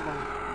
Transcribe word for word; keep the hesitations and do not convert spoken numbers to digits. one.